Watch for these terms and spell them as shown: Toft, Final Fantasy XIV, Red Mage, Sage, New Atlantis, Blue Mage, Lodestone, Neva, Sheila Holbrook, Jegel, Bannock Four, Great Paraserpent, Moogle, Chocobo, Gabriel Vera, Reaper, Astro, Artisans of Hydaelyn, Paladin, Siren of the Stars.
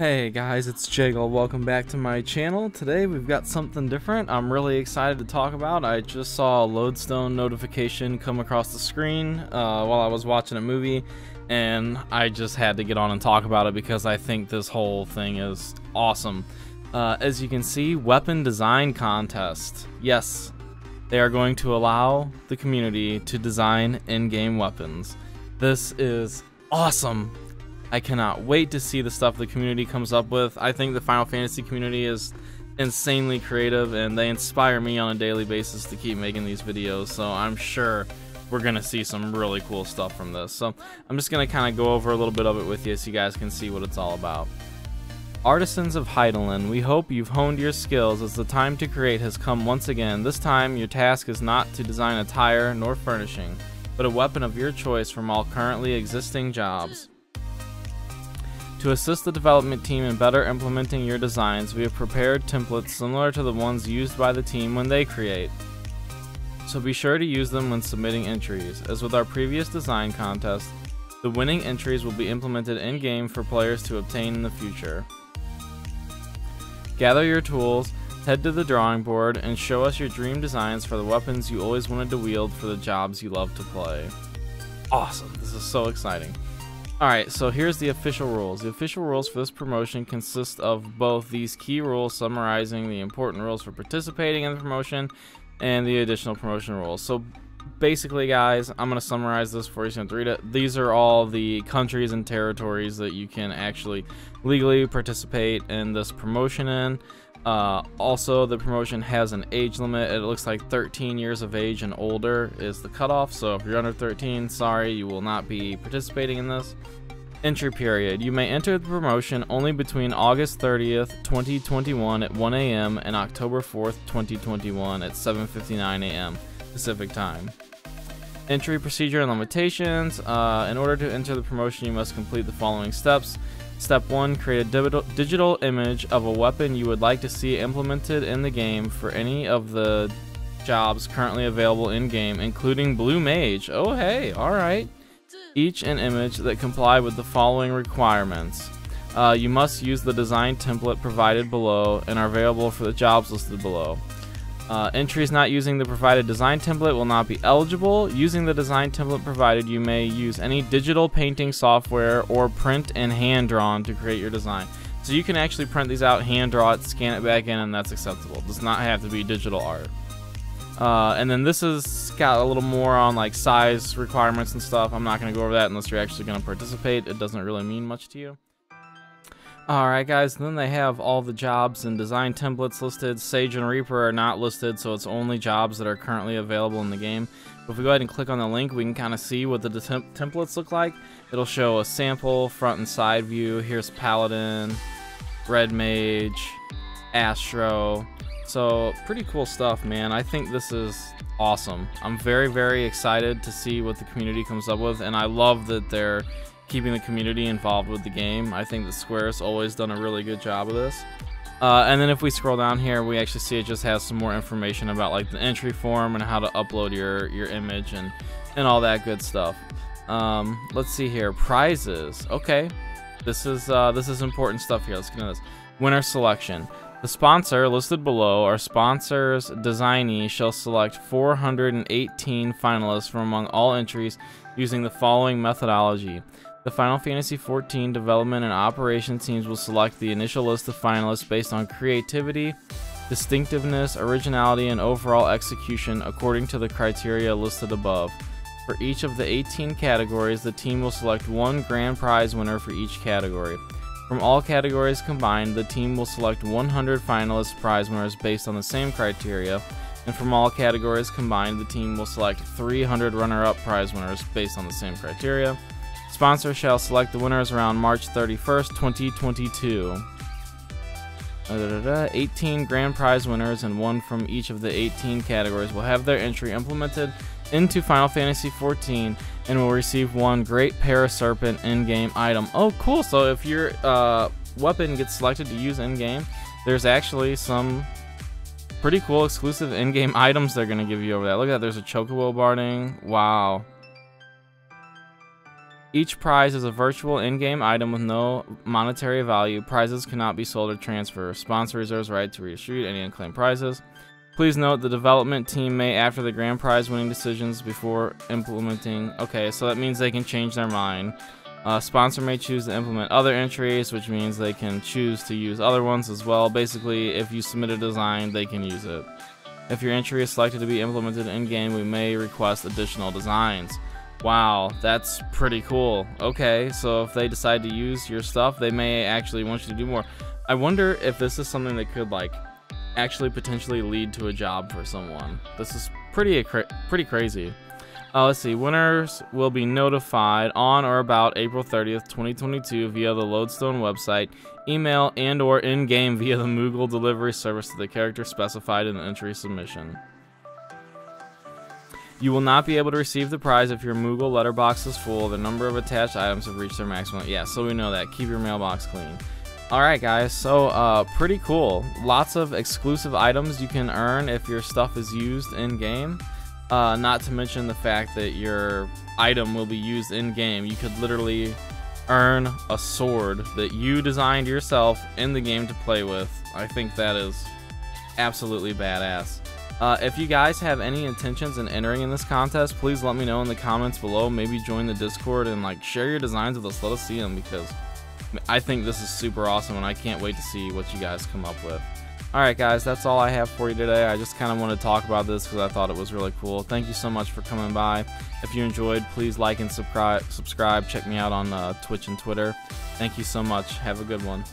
Hey guys, it's Jegel. Welcome back to my channel. Today we've got something different I'm really excited to talk about. I just saw a Lodestone notification come across the screen while I was watching a movie, and I just had to get on and talk about it because I think this whole thing is awesome. As you can see, weapon design contest. Yes, they are going to allow the community to design in-game weapons. This is awesome. I cannot wait to see the stuff the community comes up with. I think the Final Fantasy community is insanely creative, and they inspire me on a daily basis to keep making these videos, so I'm sure we're going to see some really cool stuff from this. So I'm just going to kind of go over a little bit of it with you so you guys can see what it's all about. Artisans of Hydaelyn, we hope you've honed your skills as the time to create has come once again. This time, your task is not to design attire nor furnishing, but a weapon of your choice from all currently existing jobs. To assist the development team in better implementing your designs, we have prepared templates similar to the ones used by the team when they create. So be sure to use them when submitting entries. As with our previous design contest, the winning entries will be implemented in-game for players to obtain in the future. Gather your tools, head to the drawing board, and show us your dream designs for the weapons you always wanted to wield for the jobs you love to play. Awesome, this is so exciting. Alright, so here's the official rules. The official rules for this promotion consist of both these key rules summarizing the important rules for participating in the promotion and the additional promotion rules. So basically, guys, I'm going to summarize this for you so you can read it. These are all the countries and territories that you can actually legally participate in this promotion in. Also, the promotion has an age limit. It looks like 13 years of age and older is the cutoff, so if you're under 13, sorry, you will not be participating in this. Entry period. You may enter the promotion only between August 30th, 2021 at 1 a.m. and October 4th, 2021 at 7:59 a.m. Pacific time. Entry procedure and limitations. In order to enter the promotion, you must complete the following steps. Step 1, create a digital image of a weapon you would like to see implemented in the game for any of the jobs currently available in-game, including Blue Mage. Oh hey, alright. Each an image that comply with the following requirements. You must use the design template provided below and are available for the jobs listed below. Entries not using the provided design template will not be eligible. Using the design template provided, you may use any digital painting software or print and hand-drawn to create your design. So you can actually print these out, hand-draw it, scan it back in, and that's acceptable. It does not have to be digital art. And then this has got a little more on like size requirements and stuff. I'm not going to go over that unless you're actually going to participate. It doesn't really mean much to you. Alright guys, and then they have all the jobs and design templates listed. Sage and Reaper are not listed, so it's only jobs that are currently available in the game. But if we go ahead and click on the link, we can kind of see what the templates look like. It'll show a sample, front and side view. Here's Paladin, Red Mage, Astro. So, pretty cool stuff, man. I think this is awesome. I'm very, very excited to see what the community comes up with, and I love that they're keeping the community involved with the game. I think that Square's always done a really good job of this. And then if we scroll down here, we actually see it just has some more information about like the entry form and how to upload your image and all that good stuff. Let's see here, prizes. Okay, this is important stuff here. Let's get into this. Winner selection. The sponsor listed below, our sponsor's designee shall select 418 finalists from among all entries using the following methodology. The Final Fantasy XIV development and operation teams will select the initial list of finalists based on creativity, distinctiveness, originality, and overall execution according to the criteria listed above. For each of the 18 categories, the team will select one grand prize winner for each category. From all categories combined, the team will select 100 finalist prize winners based on the same criteria, and from all categories combined, the team will select 300 runner-up prize winners based on the same criteria. Sponsor shall select the winners around March 31st, 2022. 18 grand prize winners and one from each of the 18 categories will have their entry implemented into Final Fantasy XIV and will receive one Great Paraserpent in-game item. Oh, cool! So if your weapon gets selected to use in-game, there's actually some pretty cool exclusive in-game items they're going to give you over that. Look at that, there's a Chocobo barding. Wow. Each prize is a virtual in-game item with no monetary value. Prizes cannot be sold or transferred. Sponsor reserves right to redistribute any unclaimed prizes. Please note the development team may, after the grand prize winning decisions before implementing... Okay, so that means they can change their mind. Sponsor may choose to implement other entries, which means they can choose to use other ones as well. Basically, if you submit a design, they can use it. If your entry is selected to be implemented in-game, we may request additional designs. Wow, that's pretty cool. Okay, so if they decide to use your stuff, they may actually want you to do more. I wonder if this is something that could, like, actually potentially lead to a job for someone. This is pretty crazy. Let's see. Winners will be notified on or about April 30th, 2022 via the Lodestone website, email, and or in-game via the Moogle delivery service to the character specified in the entry submission. You will not be able to receive the prize if your Moogle letterbox is full. The number of attached items have reached their maximum. Yeah, so we know that. Keep your mailbox clean. Alright guys, so pretty cool. Lots of exclusive items you can earn if your stuff is used in-game. Not to mention the fact that your item will be used in-game. You could literally earn a sword that you designed yourself in the game to play with. I think that is absolutely badass. If you guys have any intentions in entering in this contest, please let me know in the comments below. Maybe join the Discord and like share your designs with us. Let us see them, because I think this is super awesome, and I can't wait to see what you guys come up with. Alright guys, that's all I have for you today. I just kind of want to talk about this because I thought it was really cool. Thank you so much for coming by. If you enjoyed, please like and subscribe. Check me out on Twitch and Twitter. Thank you so much. Have a good one.